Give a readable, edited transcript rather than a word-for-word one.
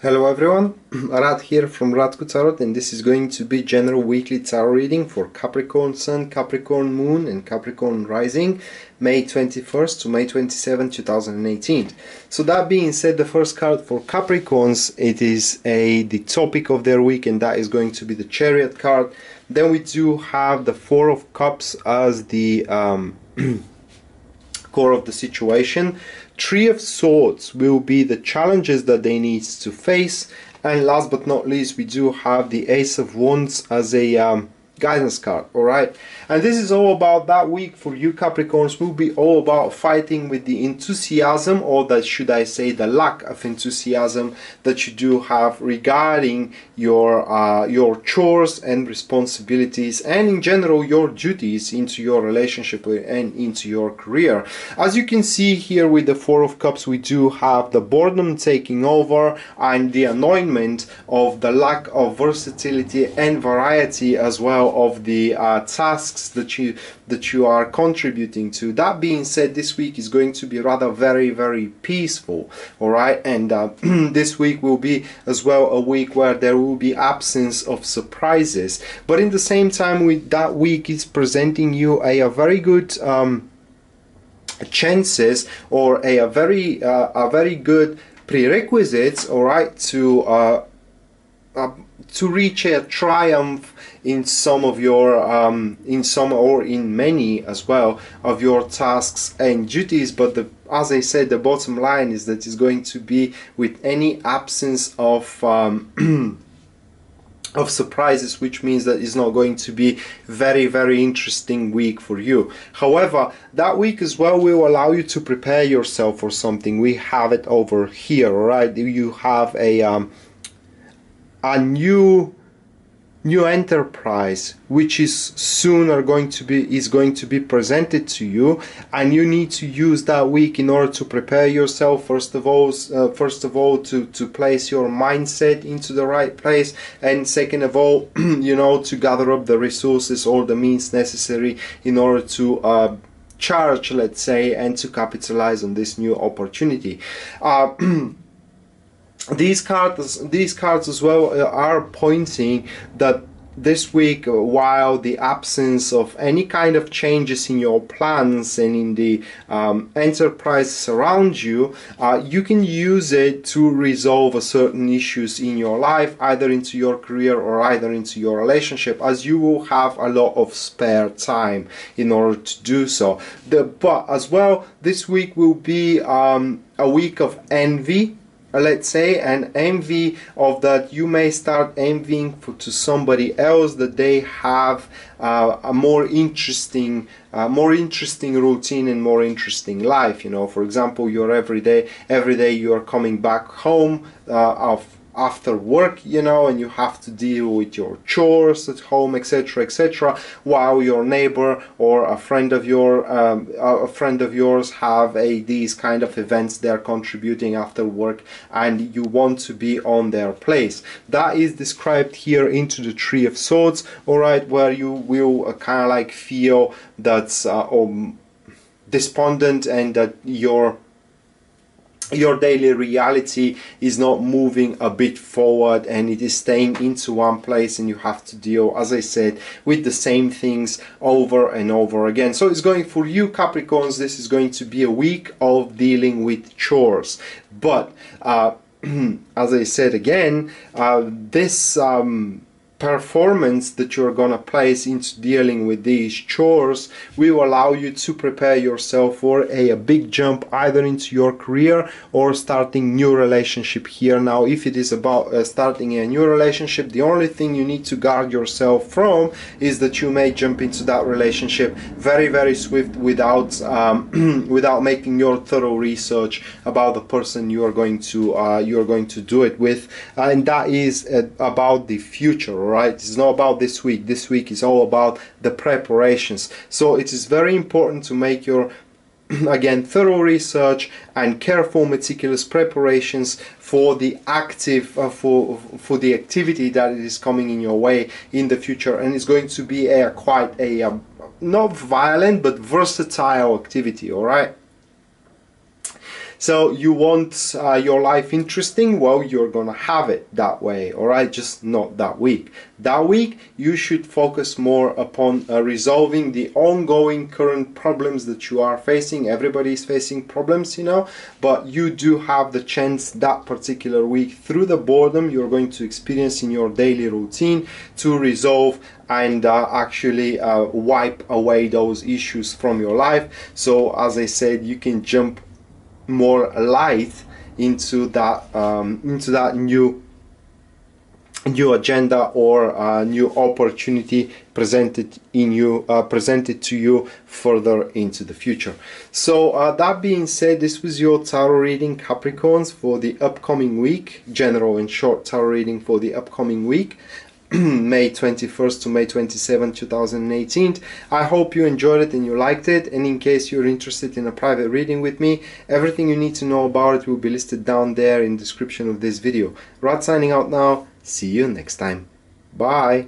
Hello everyone, Rad here from Radko Tarot, and this is going to be general weekly tarot reading for Capricorn Sun, Capricorn Moon and Capricorn Rising, May 21st to May 27, 2018. So that being said, the first card for Capricorns, it is the topic of their week, and that is going to be the Chariot card. Then we do have the Four of Cups as the core of the situation. Three of Swords will be the challenges that they need to face, and last but not least we do have the Ace of Wands as a guidance card. Alright, and this is all about that week for you Capricorns. Will be all about fighting with the enthusiasm, or that should I say the lack of enthusiasm that you do have regarding your chores and responsibilities, and in general your duties into your relationship and into your career. As you can see here with the Four of Cups, we do have the boredom taking over and the annoyment of the lack of versatility and variety as well of the tasks that you are contributing to. That being said, this week is going to be rather very peaceful, all right, and this week will be as well a week where there will be absence of surprises, but in the same time with that week is presenting you a very good chances, or a very good prerequisites, all right, to reach a triumph in some of your in many as well of your tasks and duties. But as I said, the bottom line is that it's going to be with any absence of of surprises, which means that it's not going to be very interesting week for you. However, that week as well will allow you to prepare yourself for something. We have it over here, right? You have a new enterprise which is sooner going to be presented to you, and you need to use that week in order to prepare yourself first of all to place your mindset into the right place, and second of all you know, to gather up the resources or the means necessary in order to charge, let's say, and to capitalize on this new opportunity. These cards as well are pointing that this week, while the absence of any kind of changes in your plans and in the enterprises around you, you can use it to resolve certain issues in your life, either into your career or either into your relationship, as you will have a lot of spare time in order to do so. But as well, this week will be a week of envy, let's say, an envy of that you may start envying to somebody else that they have a more interesting routine and more interesting life. You know, for example, you're every day you are coming back home after work, you know, and you have to deal with your chores at home, etc., etc., while your neighbor or a friend of yours have these kind of events they're contributing after work, and you want to be on their place. That is described here into the Three of Swords, all right, where you will kind of like feel that's despondent, and that your daily reality is not moving a bit forward, and it is staying into one place, and you have to deal, as I said, with the same things over and over again. So it's going for you Capricorns, this is going to be a week of dealing with chores, but as I said again, this performance that you're gonna place into dealing with these chores will allow you to prepare yourself for a big jump, either into your career or starting new relationship here. Now, if it is about starting a new relationship, the only thing you need to guard yourself from is that you may jump into that relationship very swift without without making your thorough research about the person you are going to do it with, and that is about the future. Right, it's not about this week. This week is all about the preparations, so it is very important to make your again thorough research and careful meticulous preparations for the active for the activity that is coming in your way in the future, and it's going to be quite a not violent but versatile activity, all right. So you want your life interesting? Well, you're gonna have it that way, all right? Just not that week. That week, you should focus more upon resolving the ongoing current problems that you are facing. Everybody is facing problems, you know, but you do have the chance that particular week, through the boredom you're going to experience in your daily routine, to resolve and actually wipe away those issues from your life. So, as I said, you can jump more light into that new agenda or new opportunity presented to you further into the future. So that being said, this was your tarot reading, Capricorns, for the upcoming week. General and short tarot reading for the upcoming week. May 21st to May 27th, 2018. I hope you enjoyed it and you liked it, and in case you're interested in a private reading with me, everything you need to know about it will be listed down there in the description of this video. Rad signing out now. See you next time. Bye.